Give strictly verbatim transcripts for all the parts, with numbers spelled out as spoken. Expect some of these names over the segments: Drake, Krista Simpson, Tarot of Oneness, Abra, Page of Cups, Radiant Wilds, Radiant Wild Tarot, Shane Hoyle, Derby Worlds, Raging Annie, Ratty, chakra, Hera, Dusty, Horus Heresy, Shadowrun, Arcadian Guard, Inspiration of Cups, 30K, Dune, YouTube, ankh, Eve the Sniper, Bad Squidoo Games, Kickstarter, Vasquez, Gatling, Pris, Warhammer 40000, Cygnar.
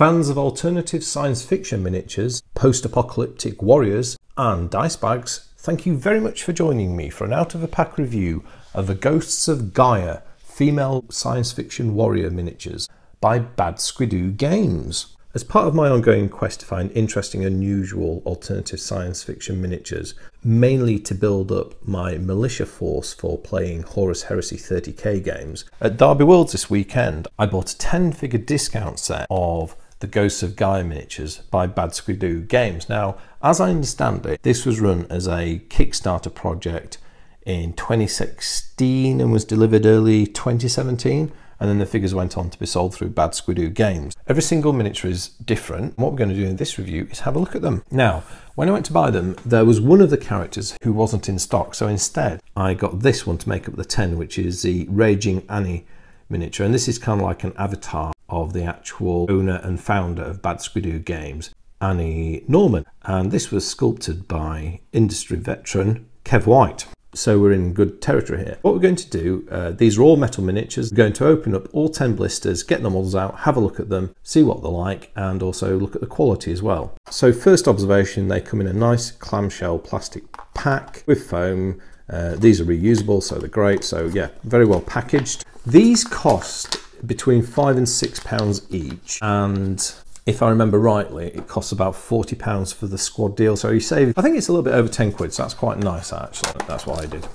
Fans of alternative science fiction miniatures, post-apocalyptic warriors and dice bags, thank you very much for joining me for an out-of-the-pack review of the Ghosts of Gaia female science fiction warrior miniatures by Bad Squidoo Games. As part of my ongoing quest to find interesting, unusual alternative science fiction miniatures, mainly to build up my militia force for playing Horus Heresy thirty K games, at Derby Worlds this weekend I bought a ten figure discount set of the Ghosts of Gaia miniatures by Bad Squidoo Games. Now, as I understand it, this was run as a Kickstarter project in twenty sixteen and was delivered early twenty seventeen. And then the figures went on to be sold through Bad Squidoo Games. Every single miniature is different. What we're going to do in this review is have a look at them. Now, when I went to buy them, there was one of the characters who wasn't in stock. So instead, I got this one to make up the ten, which is the Raging Annie miniature. And this is kind of like an avatar of the actual owner and founder of Bad Squidoo Games, Annie Norman. And this was sculpted by industry veteran Kev White. So we're in good territory here. What we're going to do, uh, these are all metal miniatures. We're going to open up all ten blisters, get the models out, have a look at them, see what they're like, and also look at the quality as well. So first observation, they come in a nice clamshell plastic pack with foam. Uh, these are reusable, so they're great. So yeah, very well packaged. These cost between five and six pounds each, and if I remember rightly, it costs about forty pounds for the squad deal. So you save, I think it's a little bit over ten quid, so that's quite nice actually. That's what I did.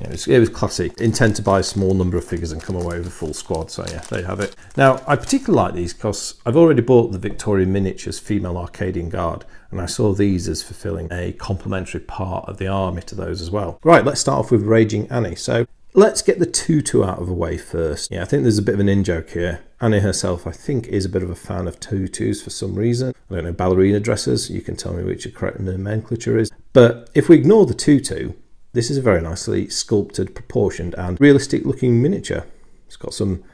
It was, it was classic. Intend to buy a small number of figures and come away with a full squad, so yeah, there you have it. Now, I particularly like these because I've already bought the Victorian Miniatures female Arcadian Guard, and I saw these as fulfilling a complementary part of the army to those as well. Right, let's start off with Raging Annie. So let's get the Tutu out of the way first. Yeah, I think there's a bit of an in-joke here. Annie herself, I think, is a bit of a fan of tutus for some reason. I don't know, ballerina dresses. You can tell me which the correct nomenclature is. But if we ignore the tutu, this is a very nicely sculpted, proportioned and realistic looking miniature. It's got some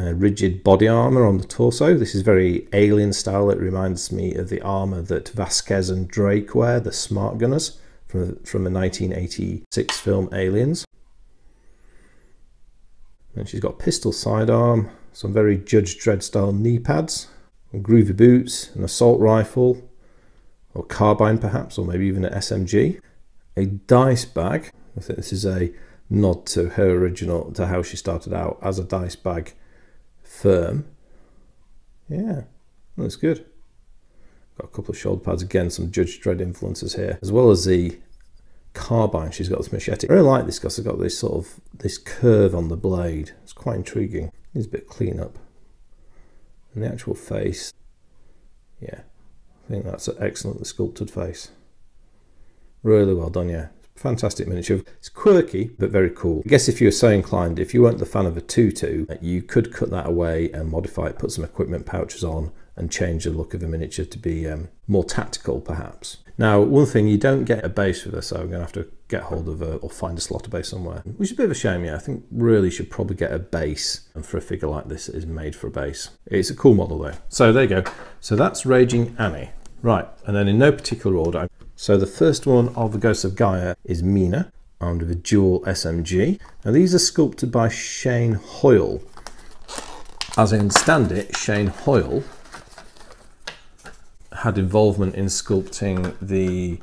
uh, rigid body armour on the torso. This is very alien style. It reminds me of the armour that Vasquez and Drake wear, the smart gunners, from a nineteen eighty-six film Aliens. And she's got pistol sidearm, some very Judge Dredd style knee pads, groovy boots, an assault rifle, or carbine perhaps, or maybe even an S M G. A dice bag. I think this is a nod to her original, to how she started out as a dice bag firm. Yeah, that's good. Got a couple of shoulder pads, again, some Judge Dredd influences here, as well as the carbine. She's got this machete. I really like this because it's got this sort of, this curve on the blade. It's quite intriguing. Needs a bit of clean up. And the actual face, yeah, I think that's an excellently sculpted face. Really well done, yeah. Fantastic miniature. It's quirky, but very cool. I guess if you were so inclined, if you weren't the fan of a tutu, you could cut that away and modify it, put some equipment pouches on, and change the look of a miniature to be um, more tactical perhaps. Now, one thing, you don't get a base with her, so I'm going to have to get hold of her or find a slot base somewhere, which is a bit of a shame. Yeah, I think really should probably get a base, and for a figure like this it is made for a base. It's a cool model though. So there you go. So that's Raging Annie. Right, and then in no particular order. So the first one of the Ghosts of Gaia is Mina, armed with a dual S M G. Now these are sculpted by Shane Hoyle. As I understand it, Shane Hoyle had involvement in sculpting the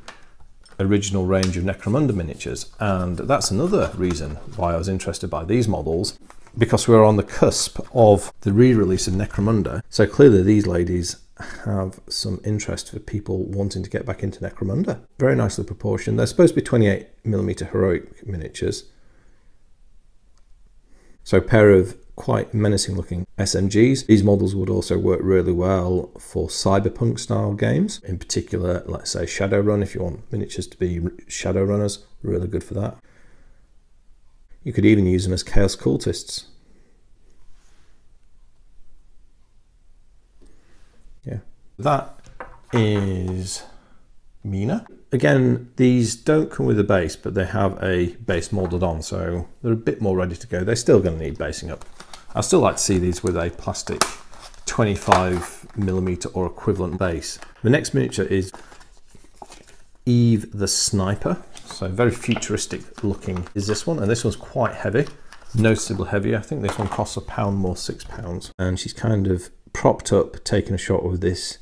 original range of Necromunda miniatures, and that's another reason why I was interested by these models, because we're on the cusp of the re-release of Necromunda. So clearly these ladies have some interest for people wanting to get back into Necromunda. Very nicely proportioned. They're supposed to be twenty-eight millimeter heroic miniatures. So a pair of quite menacing looking S M Gs. These models would also work really well for cyberpunk style games. In particular, let's say Shadowrun, if you want miniatures to be Shadowrunners, really good for that. You could even use them as Chaos Cultists. Yeah, that is Mina. Again, these don't come with a base, but they have a base molded on, so they're a bit more ready to go. They're still going to need basing up. I still like to see these with a plastic twenty-five millimeter or equivalent base. The next miniature is Eve the Sniper. So very futuristic looking is this one, and this one's quite heavy, noticeably heavier. I think this one costs a pound more, six pounds, and she's kind of propped up, taking a shot with this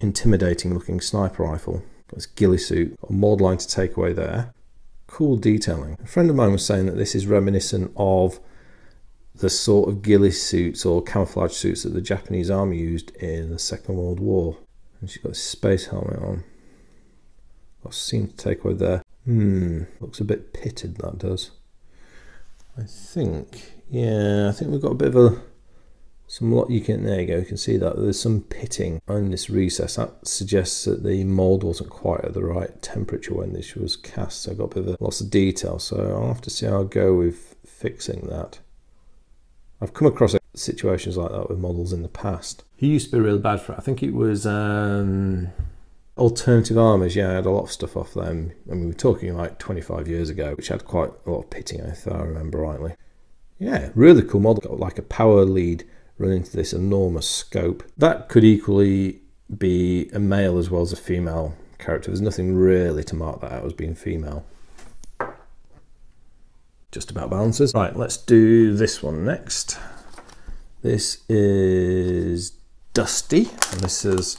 intimidating looking sniper rifle. Got this ghillie suit, got a mod line to take away there. Cool detailing. A friend of mine was saying that this is reminiscent of the sort of ghillie suits or camouflage suits that the Japanese army used in the Second World War. And she's got a space helmet on. I seem to take away there. Hmm, looks a bit pitted, that does. I think, yeah, I think we've got a bit of a, some lot you can, there you go, you can see that there's some pitting on this recess. That suggests that the mould wasn't quite at the right temperature when this was cast, so I've got a bit of a, lots of detail, so I'll have to see how I go with fixing that. I've come across situations like that with models in the past. He used to be real bad for it. I think it was um, Alternative Armours. Yeah, I had a lot of stuff off them. I mean, we were talking like twenty-five years ago, which had quite a lot of pitting, if I remember rightly. Yeah, really cool model. Got like a power lead running into this enormous scope. That could equally be a male as well as a female character. There's nothing really to mark that out as being female. Just about balances. Right, let's do this one next. This is Dusty, and this is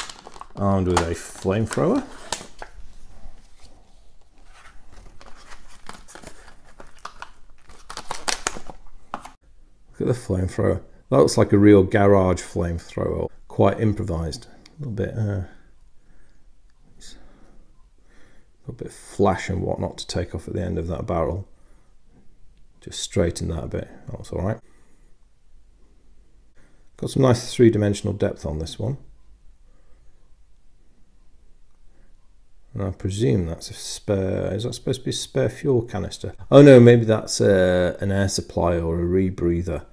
armed with a flamethrower. Look at the flamethrower. That looks like a real garage flamethrower, quite improvised. A little bit, uh, a little bit of flash and whatnot to take off at the end of that barrel. Just straighten that a bit, that's alright. Got some nice three-dimensional depth on this one. And I presume that's a spare, is that supposed to be a spare fuel canister? Oh no, maybe that's uh, an air supply or a rebreather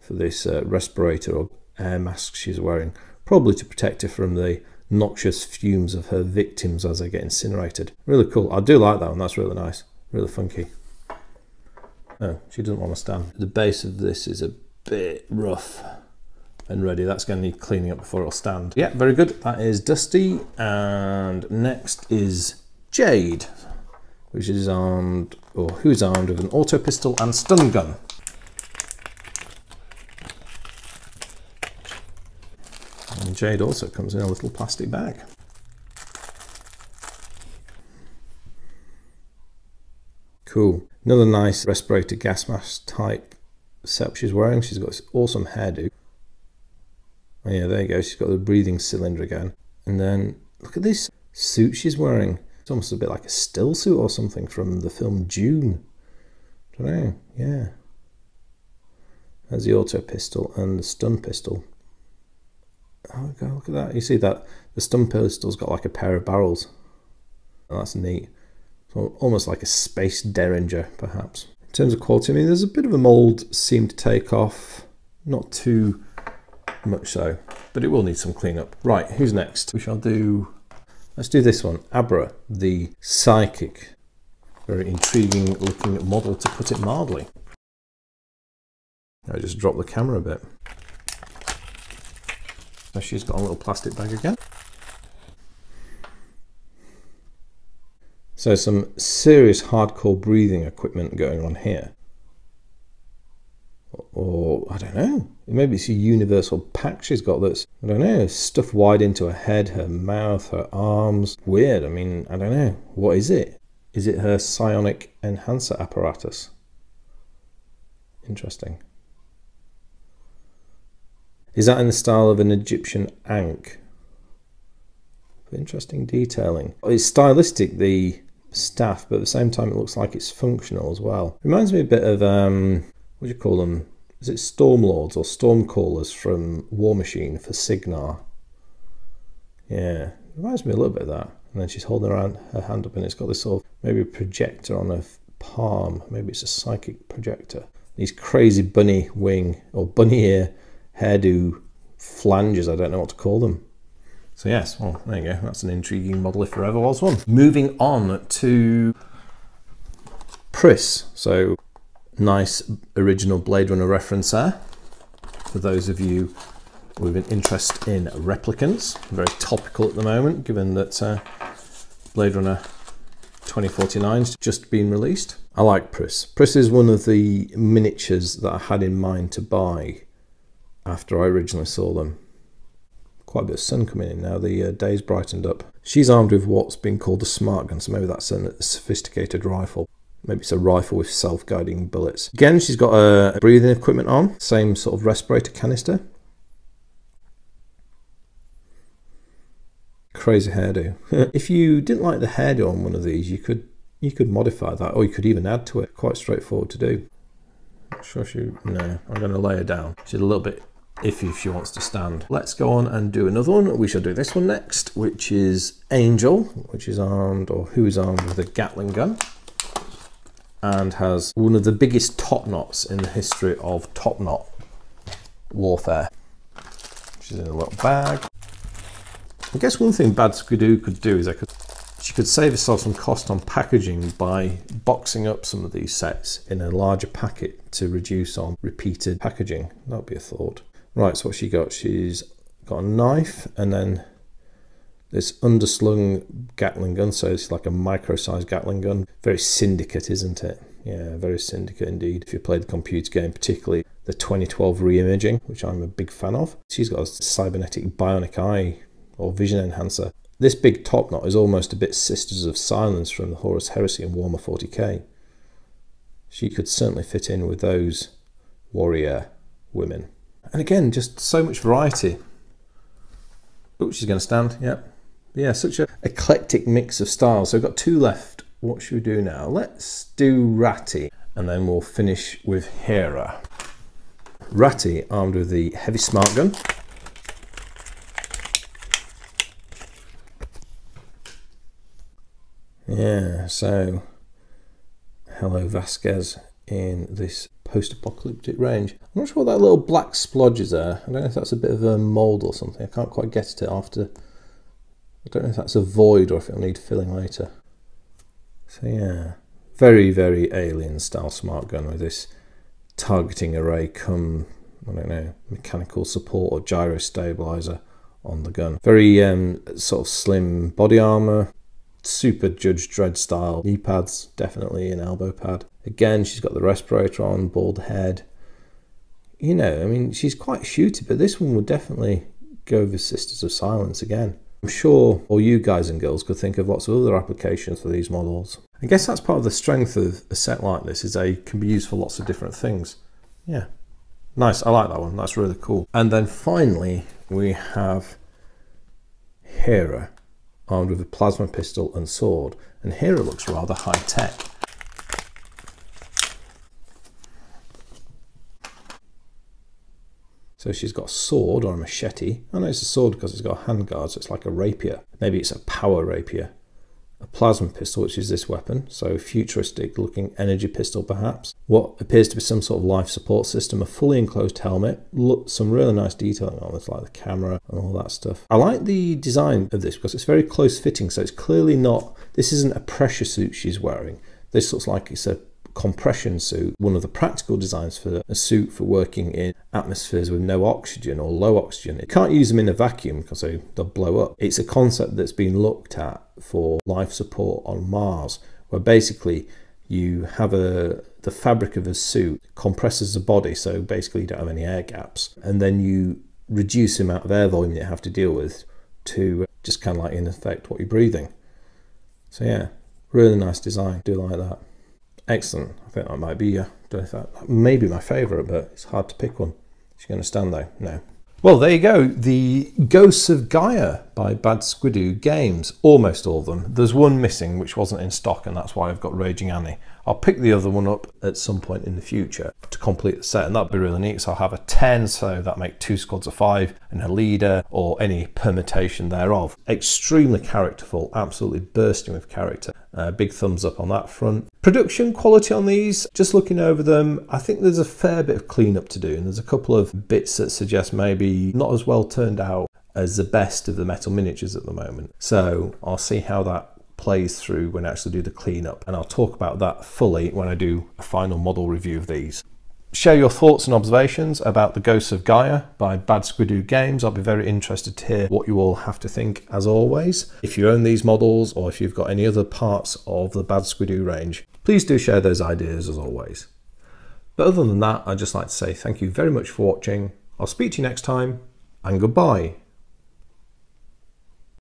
for this uh, respirator or air mask she's wearing. Probably to protect her from the noxious fumes of her victims as they get incinerated. Really cool, I do like that one, that's really nice, really funky. Oh, she doesn't want to stand. The base of this is a bit rough and ready. That's going to need cleaning up before it'll stand. Yeah, very good. That is Dusty. And next is Jade, which is armed, or who's armed with an auto pistol and stun gun. And Jade also comes in a little plastic bag. Cool. Another nice respirator gas mask type setup she's wearing. She's got this awesome hairdo. Oh yeah, there you go. She's got the breathing cylinder again. And then look at this suit she's wearing. It's almost a bit like a still suit or something from the film Dune. I don't know. Yeah. There's the auto pistol and the stun pistol. Oh god, look at that. You see that? The stun pistol's got like a pair of barrels. Oh, that's neat. Almost like a space derringer, perhaps. In terms of quality, I mean, there's a bit of a mould seam to take off. Not too much so, but it will need some cleanup. Right, who's next? We shall do... Let's do this one. Abra, the psychic. Very intriguing looking model, to put it mildly. I just dropped the camera a bit. So she's got a little plastic bag again. So some serious hardcore breathing equipment going on here. Or, or I don't know, maybe it's a universal pack she's got that's, I don't know, stuff wide into her head, her mouth, her arms. Weird, I mean, I don't know. What is it? Is it her psionic enhancer apparatus? Interesting. Is that in the style of an Egyptian ankh? Interesting detailing. It's stylistic, the staff, but at the same time it looks like it's functional as well. Reminds me a bit of um what do you call them, is it Stormlords or Stormcallers from War Machine for Cygnar? Yeah, reminds me a little bit of that. And then she's holding around her hand up and it's got this sort of maybe projector on her palm, maybe it's a psychic projector. These crazy bunny wing or bunny ear hairdo flanges, I don't know what to call them. So yes, well, there you go. That's an intriguing model if there ever was one. Moving on to Pris. So nice original Blade Runner reference there. For those of you with an interest in replicants, very topical at the moment, given that uh, Blade Runner twenty forty-nine's just been released. I like Pris. Pris is one of the miniatures that I had in mind to buy after I originally saw them. Quite a bit of sun coming in now, the uh, day's brightened up. She's armed with what's been called a smart gun, so maybe that's a sophisticated rifle. Maybe it's a rifle with self-guiding bullets. Again, she's got a breathing equipment on, same sort of respirator canister. Crazy hairdo. If you didn't like the hairdo on one of these, you could you could modify that, or you could even add to it. Quite straightforward to do. Not sure she... No, I'm going to lay her down. She's a little bit iffy if she wants to stand. Let's go on and do another one. We shall do this one next, which is Angel, which is armed, or who is armed with a Gatling gun, and has one of the biggest top knots in the history of top knot warfare. She's in a little bag. I guess one thing Bad Squidoo could do is I could, she could save herself some cost on packaging by boxing up some of these sets in a larger packet to reduce on repeated packaging. That would be a thought. Right, so what she got? She's got a knife and then this underslung Gatling gun, so it's like a micro-sized Gatling gun. Very Syndicate, isn't it? Yeah, very Syndicate indeed. If you played the computer game, particularly the twenty twelve re-imaging, which I'm a big fan of. She's got a cybernetic bionic eye, or vision enhancer. This big top knot is almost a bit Sisters of Silence from the Horus Heresy and Warhammer forty K. She could certainly fit in with those warrior women. And again, just so much variety. Oh, she's going to stand, yep. Yeah, such an eclectic mix of styles. So we've got two left. What should we do now? Let's do Ratty, and then we'll finish with Hera. Ratty, armed with the heavy smart gun. Yeah, so hello Vasquez in this post-apocalyptic range. I'm not sure what that little black splodge is there. I don't know if that's a bit of a mould or something. I can't quite get at it after. I don't know if that's a void or if it'll need filling later. So yeah, very, very alien style smart gun with this targeting array come, I don't know, mechanical support or gyro stabilizer on the gun. Very um, sort of slim body armor. Super Judge Dredd style knee pads, definitely an elbow pad. Again, she's got the respirator on, bald head. You know, I mean, she's quite shooty, but this one would definitely go over Sisters of Silence again. I'm sure all you guys and girls could think of lots of other applications for these models. I guess that's part of the strength of a set like this, is they can be used for lots of different things. Yeah, nice, I like that one, that's really cool. And then finally, we have Hera, armed with a plasma pistol and sword, and Hera looks rather high-tech. So she's got a sword or a machete. I know it's a sword because it's got a handguard, so it's like a rapier. Maybe it's a power rapier. A plasma pistol, which is this weapon, so futuristic looking energy pistol perhaps. What appears to be some sort of life support system, a fully enclosed helmet. Look, some really nice detailing on this, like the camera and all that stuff. I like the design of this because it's very close fitting, so it's clearly not, this isn't a pressure suit she's wearing. This looks like it's a compression suit, one of the practical designs for a suit for working in atmospheres with no oxygen or low oxygen. You can't use them in a vacuum because they, they'll blow up. It's a concept that's been looked at for life support on Mars, where basically you have a the fabric of a suit compresses the body, so basically you don't have any air gaps, and then you reduce the amount of air volume you have to deal with to just kind of like in effect what you're breathing. So yeah, really nice design, do like that. Excellent. I think that might be, uh, don't know if that, that may be my favourite, but it's hard to pick one. She's going to stand though. No. Well, there you go. The Ghosts of Gaia by Bad Squidoo Games. Almost all of them. There's one missing which wasn't in stock, and that's why I've got Raging Annie. I'll pick the other one up at some point in the future to complete the set, and that'd be really neat. So I'll have a ten, so that'll make two squads of five and a leader or any permutation thereof. Extremely characterful, absolutely bursting with character. Uh, big thumbs up on that front. Production quality on these, just looking over them, I think there's a fair bit of cleanup to do, and there's a couple of bits that suggest maybe not as well turned out as the best of the metal miniatures at the moment. So I'll see how that plays through when I actually do the cleanup, and I'll talk about that fully when I do a final model review of these. Share your thoughts and observations about the Ghosts of Gaia by Bad Squidoo Games. I'll be very interested to hear what you all have to think, as always. If you own these models, or if you've got any other parts of the Bad Squidoo range, please do share those ideas, as always. But other than that, I'd just like to say thank you very much for watching. I'll speak to you next time, and goodbye.